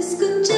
It's good.